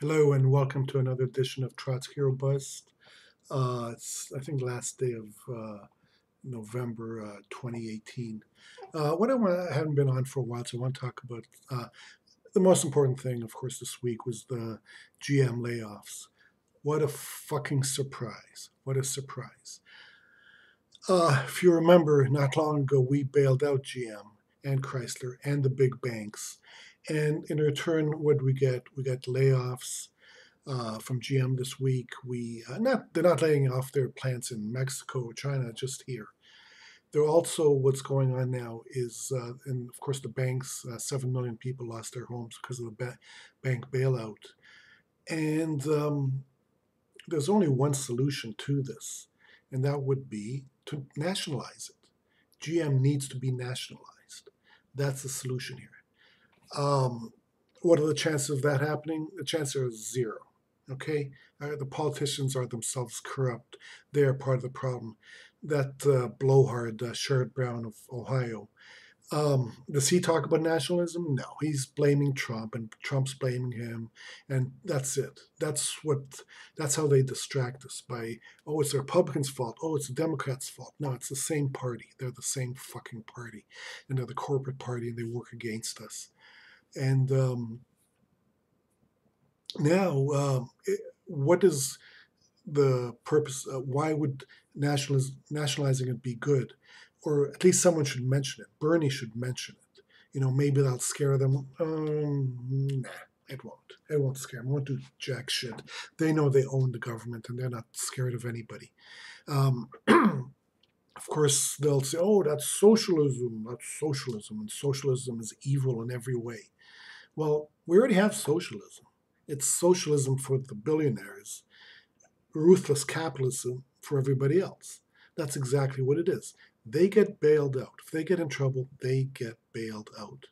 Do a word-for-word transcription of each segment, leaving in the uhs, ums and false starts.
Hello and welcome to another edition of Trotsky Bust. Uh, it's, I think, last day of uh, November uh, twenty eighteen. Uh, what I, want, I haven't been on for a while, so I want to talk about uh, the most important thing, of course, this week was the G M layoffs. What a fucking surprise. What a surprise. Uh, if you remember, not long ago, we bailed out G M and Chrysler and the big banks. And in return, what we get, we got layoffs uh, from G M this week. We uh, not they're not laying off their plants in Mexico or China, just here. They're also, what's going on now is, uh, and of course the banks, uh, seven million people lost their homes because of the ba bank bailout. And um, there's only one solution to this, and that would be to nationalize it. G M needs to be nationalized. That's the solution here. Um, what are the chances of that happening? The chances are zero. Okay, uh, the politicians are themselves corrupt. They are part of the problem. That uh, blowhard uh, Sherrod Brown of Ohio. Um, does he talk about nationalism? No, he's blaming Trump, and Trump's blaming him, and that's it. That's what. That's how they distract us by, oh, it's the Republicans' fault. Oh, it's the Democrats' fault. No, it's the same party. They're the same fucking party, and they're the corporate party, and they work against us. And um, now, um, it, what is the purpose? Uh, why would nationaliz nationalizing it be good? Or at least someone should mention it. Bernie should mention it. You know, maybe that'll scare them. Um, nah, it won't. It won't scare them. It won't do jack shit. They know they own the government, and they're not scared of anybody. Um, Of course, they'll say, oh, that's socialism, that's socialism, and socialism is evil in every way. Well, we already have socialism. It's socialism for the billionaires, ruthless capitalism for everybody else. That's exactly what it is. They get bailed out. If they get in trouble, they get bailed out.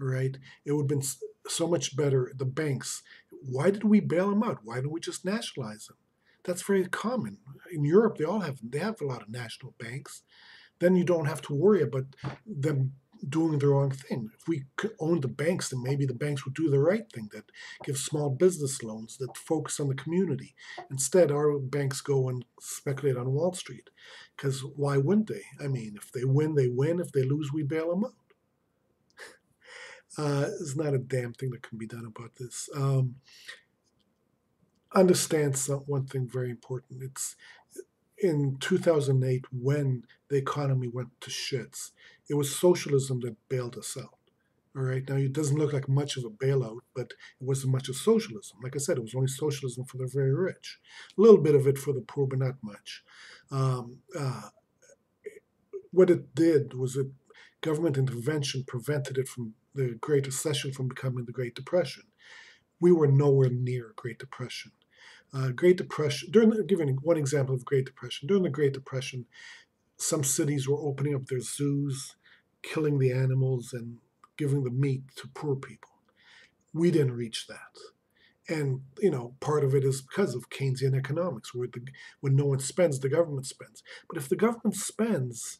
All right? It would have been so much better, the banks. Why did we bail them out? Why didn't we just nationalize them? That's very common. In Europe, they all have they have a lot of national banks. Then you don't have to worry about them doing the wrong thing. If we owned the banks, then maybe the banks would do the right thing, that give small business loans, that focus on the community. Instead, our banks go and speculate on Wall Street. Because why wouldn't they? I mean, if they win, they win. If they lose, we bail them out. Uh, there's not a damn thing that can be done about this. Um, Understand some, one thing very important. It's in two thousand eight when the economy went to shits. It was socialism that bailed us out. All right, now it doesn't look like much of a bailout, but it wasn't much of socialism. Like I said, it was only socialism for the very rich. A little bit of it for the poor, but not much. Um, uh, what it did was it government intervention prevented it from the Great Recession from becoming the Great Depression. We were nowhere near Great Depression. Uh, Great Depression, during the, giving one example of Great Depression, during the Great Depression, some cities were opening up their zoos, killing the animals, and giving the meat to poor people. We didn't reach that. And, you know, part of it is because of Keynesian economics, where the, when no one spends, the government spends. But if the government spends,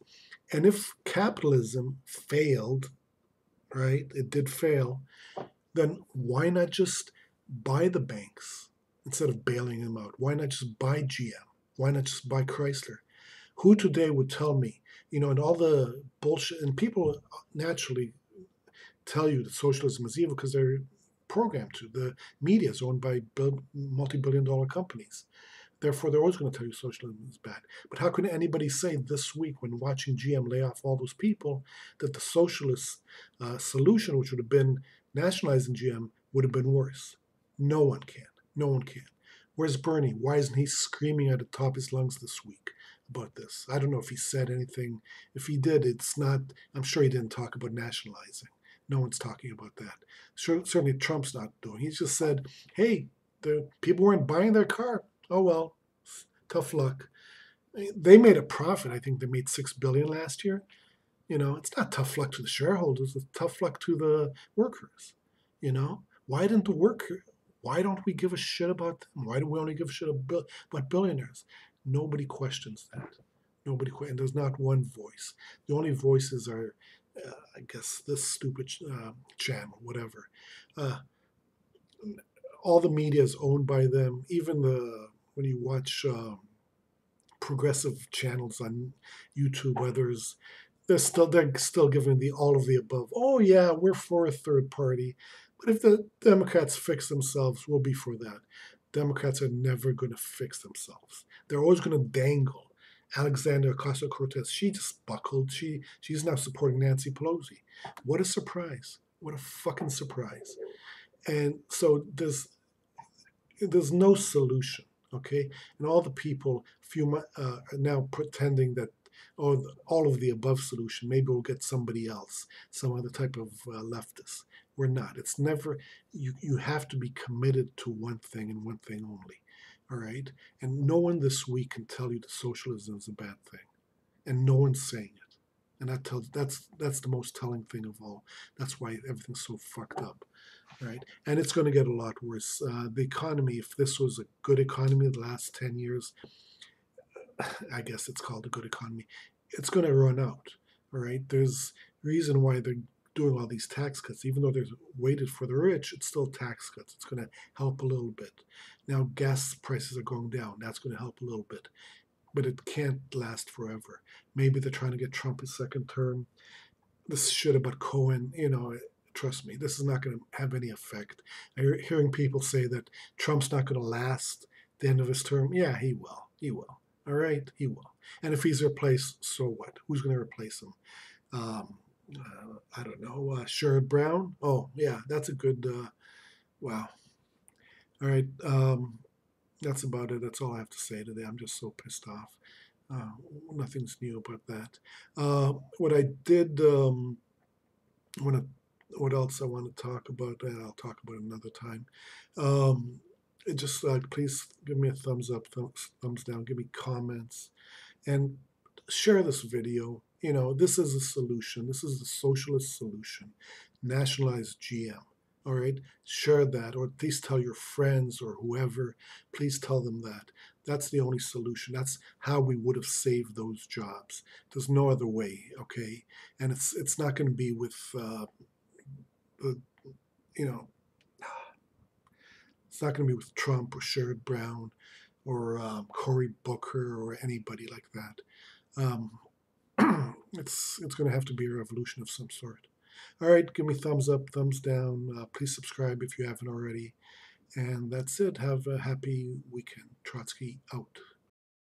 and if capitalism failed, right, it did fail, then why not just buy the banks instead of bailing them out? Why not just buy G M? Why not just buy Chrysler? Who today would tell me, you know, and all the bullshit, and people naturally tell you that socialism is evil because they're programmed to. The media is owned by multi-billion dollar companies. Therefore, they're always going to tell you socialism is bad. But how can anybody say this week when watching G M lay off all those people that the socialist uh, solution, which would have been nationalizing G M, would have been worse? No one can. No one can. Where's Bernie? Why isn't he screaming at the top of his lungs this week about this? I don't know if he said anything. If he did, it's not, I'm sure he didn't talk about nationalizing. No one's talking about that. Sure, certainly Trump's not doing. He just said, hey, the people weren't buying their car. Oh, well, tough luck. They made a profit. I think they made six billion dollars last year. You know, it's not tough luck to the shareholders. It's tough luck to the workers. You know, why didn't the worker? Why don't we give a shit about them? Why do we only give a shit about billionaires? Nobody questions that. Nobody, and there's not one voice. The only voices are, uh, I guess, this stupid uh, channel, whatever. Uh, all the media is owned by them. Even the when you watch uh, progressive channels on YouTube, others, they're still they're still giving the all of the above. Oh yeah, we're for a third party, but if the Democrats fix themselves, we'll be for that. Democrats are never going to fix themselves. They're always going to dangle. Alexandria Ocasio-Cortez, she just buckled. She she's now supporting Nancy Pelosi. What a surprise! What a fucking surprise! And so there's there's no solution, okay? And all the people few uh, are now pretending that oh, all of the above solution. Maybe we'll get somebody else, some other type of uh, leftist. We're not. It's never. You you have to be committed to one thing and one thing only. All right, and no one this week can tell you that socialism is a bad thing, and no one's saying it, and that tells that's that's the most telling thing of all. That's why everything's so fucked up, right? And it's going to get a lot worse. Uh, the economy, if this was a good economy, the last ten years, I guess it's called a good economy, it's going to run out. All right, there's reason why they're doing all these tax cuts. Even though they're weighted for the rich, it's still tax cuts. It's going to help a little bit. Now gas prices are going down. That's going to help a little bit. But it can't last forever. Maybe they're trying to get Trump his second term. This shit about Cohen, you know, trust me, this is not going to have any effect. I'm hearing people say that Trump's not going to last the end of his term. Yeah, he will. He will. All right? He will. And if he's replaced, so what? Who's going to replace him? Um... Uh, I don't know, uh, Sherrod Brown? Oh, yeah, that's a good, uh, wow. All right, um, that's about it. That's all I have to say today. I'm just so pissed off. Uh, nothing's new about that. Uh, what I did, um, wanna, what else I want to talk about, and I'll talk about it another time. Um, it just uh, please give me a thumbs up, thumbs, thumbs down, give me comments, and share this video. You know, this is a solution. This is the socialist solution. Nationalize G M. All right? Share that, or at least tell your friends or whoever. Please tell them that. That's the only solution. That's how we would have saved those jobs. There's no other way, okay? And it's it's not going to be with, uh, the, you know, it's not going to be with Trump or Sherrod Brown or um, Cory Booker or anybody like that. Um... It's it's going to have to be a revolution of some sort. All right, give me thumbs up, thumbs down. Uh, please subscribe if you haven't already. And that's it. Have a happy weekend. Trotsky out.